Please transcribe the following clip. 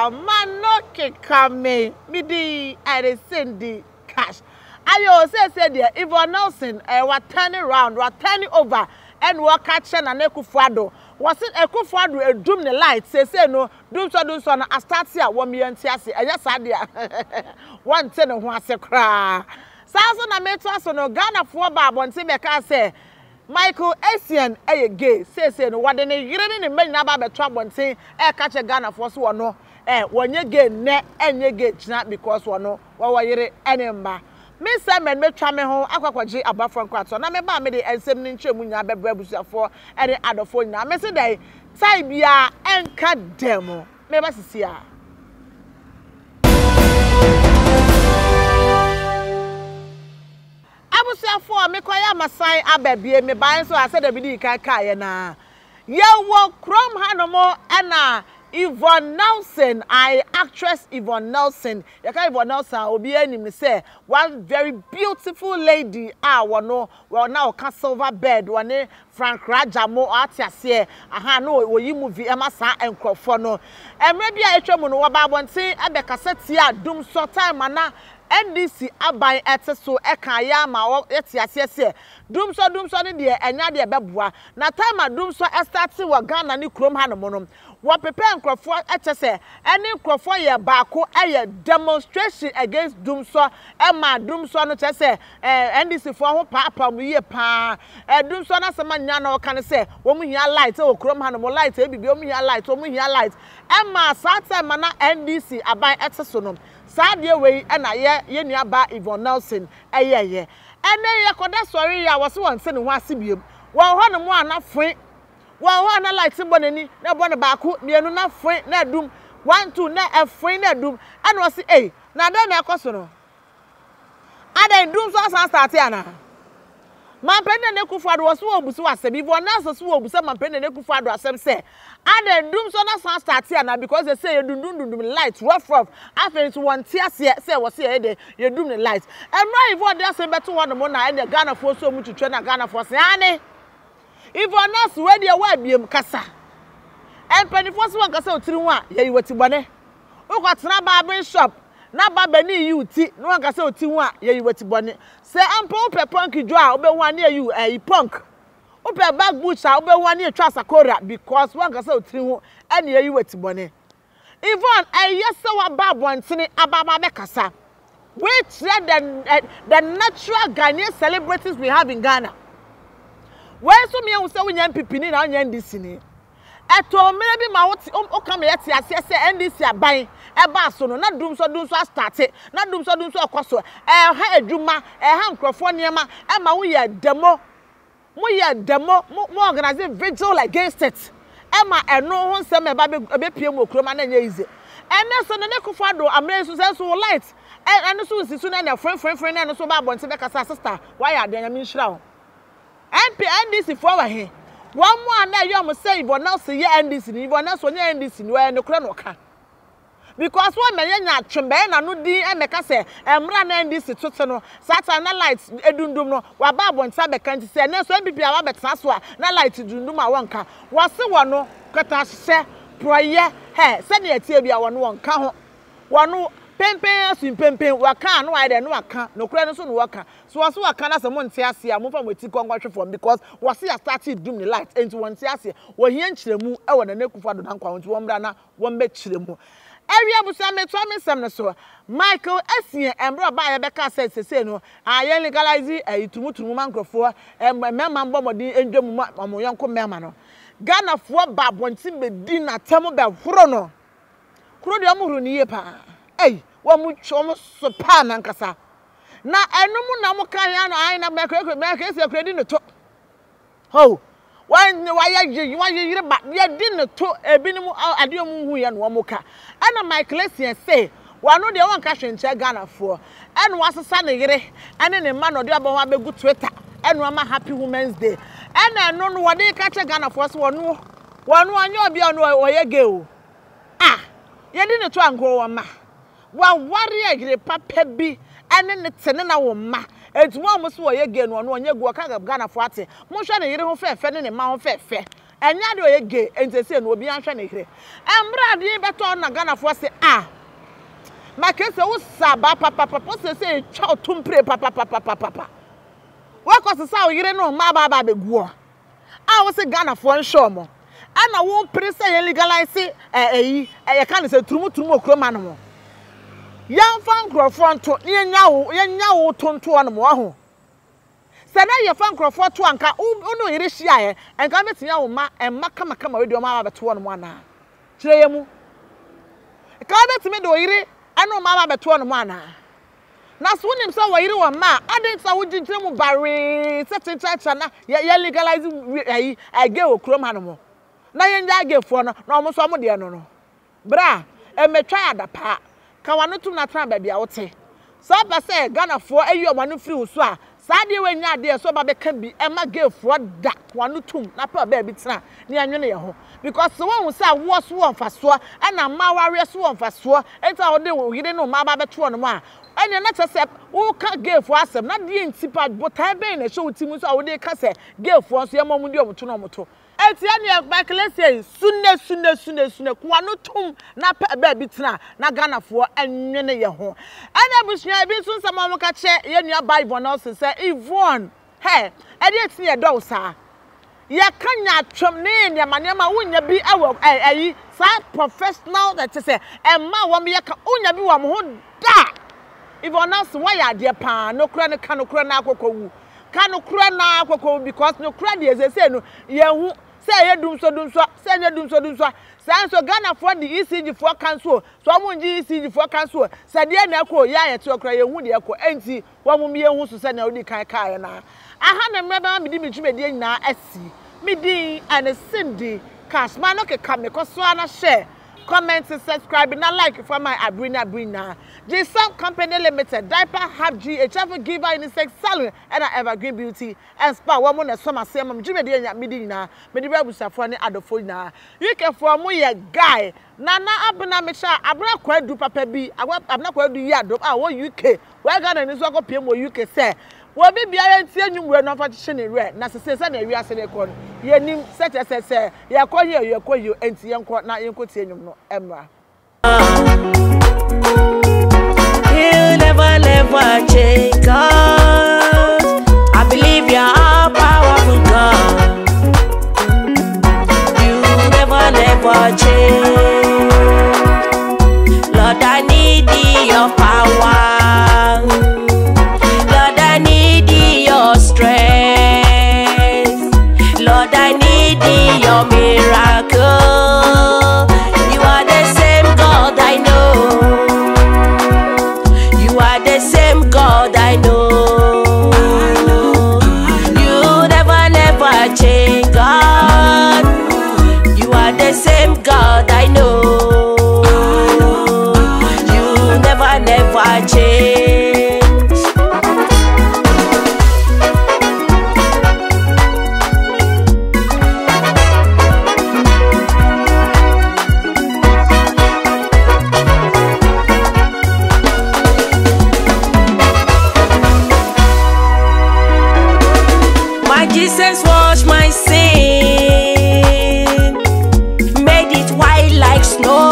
mano kekame midi ere sendi cash. Ayo say there Yvonne Nelson wa turning round, wa turning over and wa catch na Ekufuado. Was it Ekufuado a doom the light say no Dumso na astatia wo miantiase eya sadea. One ten ho ase kra. Saso na metoaso no Ghana for babo nti meka say Michael Essien eye gay say no wade ne yire ne men na ba beto abonten e ka che Ghana for so no wonye gay ne enye gay china because wono wo yire ene mba me say men metwa me ho akwakwaji abafo nkwato na me ba me de ensem ne ntwemu nya bebra busuafo e de adofo nya me say dey tai bia enka demo me ba sisi a for me kwaya masan ababie me ban so asa da bidi kan kae na yewo krom hanomo ana Yvonne Nelson I actress Yvonne Nelson ya kan Yvonne Nelson obi ani me say one very beautiful lady ah wono well now can silver bed one Frank Rajamo atiase aha no oyi movie e masa enkrofo no emre bia etwemu no wababonten abekase ti adum so time ana NDC abai eteso eka ya ma etiasiese Dumso ne de enya de beboa na time Dumso estati wa Ghana ni krom hanom no wo pepe nkrofo etese eni nkrofo ye baako eye demonstration against Dumso e ma Dumso no tese NDC fo ho papa mu ye pa Dumso na sema nya na o kan se wo mu hia light o krom hanom light e bibi o mu hia light o mu hia light e ma sa time na NDC abai eteso no Sadie we na ye nuaba Yvonne Nelson eyeye ene ye koda sori ya wose won se ne ho asibiem won ho ne mo anafwe won ho na light bonani na bone baako mienu na fwe na dum 1 2 na efwe na dum ene o se eh na da na ekoso no adan dum so san start ya na mampene ne Kufuado wose wo busu asem Yvonne Nelson so wo busu mampene ne Kufuado asem se adan dum so na san start ya na because they say dum light rough afenso won ti ase say we say dey you dum the light emra Yvonne dey say beto one mo na e Ghana for so mu twetwe na Ghana for say ani Yvonne Nelson we dey wa biem kasa empenifo so won kasa otiri ho a ye wati bone ukotena barber shop na baba ni yu ti no won kasa oti ho a ye wati bone say ampo pepunk jo a obehu ani ayu e punk Ope bag boots a obe wani etwa sakora because one kasa otiri ho ene yi watibone Yvonne ayese wa babontini ababa bekasa which the natural Ghanaian celebrities we have in Ghana where so me unse we yan pipini na yan NDC ni eto mere bi ma woti o ka me yati ase se NDC aban e ba so no na Dumso start na Dumso akoso e ha adwuma e ha nkrofo niema e ma wo ye demo mo organize vigil against it. Emma and no one send me baby PMO Chroma and easy. And that's on the Kufuado, I'm very successful light. And soon is soon and a friend, and so bad one to make a sister. Why are they a mean shroud? And this if over here. One more now you must say, but now see, and this, and even else when you end this in where no cronoka. Because one man na chimben and no D and Meka say, and run and this to no Saturn lights, Edundum, no, while Babon Sabe can say, and so MPP Ababet Saswa, not light to Dunduma Wanka. Was the one no, Katash, Prayer, Hair, Sanya Tibia one Kaho, one Pempe, in Pempe, Wakan, why then Waka, no Cranoson Waka. So was Wakana someone Tiasia, move on with Tikon watch from because was he started doing the light into one Tiasia, where he and Chilemu, I want to know Kufuado Danko, one Brana, one Bet Chilemu. Area busa me twa me sem ne so Michael Essien embro ba ya be ka sesese no aye legalize itumutumu mankrofo memma mbomodi endwemu amoyanko memma no Ghana fo babonti bedi na temo be horo no kuro de omo horo ni ye pa wo mu twa mo so pa na nkasa na enum na mo kan ya no aye na me kwe esi akredi no to ho why you but you didn't to a binum adium who and Wamuka. And my Michael say, one no the one cash in Ghana for, and was a sunny gray, and then a man or the other one be good Twitter, and one happy woman's day. And I know what they catch a Ghana for one you'll be on your girl. Ah, you didn't try and grow a ma. One warrior, papa be, and then it's another woman. It's one must again one year go a Ghana for it. Motion and you don't fair, fair, and a mountain fair. and Yado a gay, and they say, no, be unshanakre. And Brad, you better on a gun of what say, ah. My case was Saba, Papa, say, chow, tumpre, Papa. What was the sound you know, my Baba Guo? I was a gun of one show more. And I won't press a legalize it, and I can't say, Trumo, Cromano. Young Fancro front to Yanyao, Ton to Anamoaho. Sana your Fancro for Tuanca, Uno Irishia, and Gamma Tiaoma, and Macamacama with your mamma to 1 1. Jemu Cabot Medo Iri, and no mamma but 1 1. Now, soon himself, I don't ma. I didn't say, would you tell me, Barry? Such a church, and I legalize a girl, crumb animal. Now, I give for no, almost some of the no. Bra, and me try the part. Kawano tu na tran baby out here. So I say Ghana for a year manu free uswa. Saturday when you are there, so baby can be Emma girl for that Kawano tu na pa baby tran ni anyone yaho. Because someone who say was one for sure and a mawari is one for sure. It's how they will get no mama baby to one more. And you not accept who can girl for us. Not the intipad but I be in a show with him so how they can say girl for us. Your mom will do a motor. Etiani Michael Essien sune kwanu tum na pa ba bitina na Ghana for enwene ye ho ana busua bi sun sama mo ka che ye nua Bible na so say Yvonne hey eti ye do sa ye kanya twem ne ne manema unya bi awo ayi sa professional that say emma wo me ye ka unya bi wo mo ho da Yvonne Nelson why are there pa no kura ne ka no kura na akokowu ka no kura na akokowu because no kura de ze say no ye hu say ye Dumso say ye Dumso say so Ghana for the ECG for council so mo ngi ECG for council say de na ko ya ye to kra ye hu de ko enti wo mo ye hu so say na odi kan kai na aha na mreba me di mitwume de nyina asi me di and Cindy cash man no keka me ko so ana share comment subscribe na like for my Abrina Jason Company Limited diaper have GHF giver in sex salon and evergreen beauty and spa woman na so masem am jime de nya medi na medi babusafo ne adofo na yike for mo ye guy nana Abrina me sha Abrina kwadu papa bi Abrina kwadu ya do ah wo UK we ga na ni so ko pm wo UK say wo bi biara ntie nwure no fa chiche ne re na sese se na wi ase ne ko ye nim sese ye ko ye ko yo enti ye ko na ye ko tie nwum no emra you never change God I believe you are powerful God you never change Lord I need your power your miracle. You are the same God I know. You are the same God I know. You never change God. You are the same God I know. You never change. Wash my sin, made it white like snow.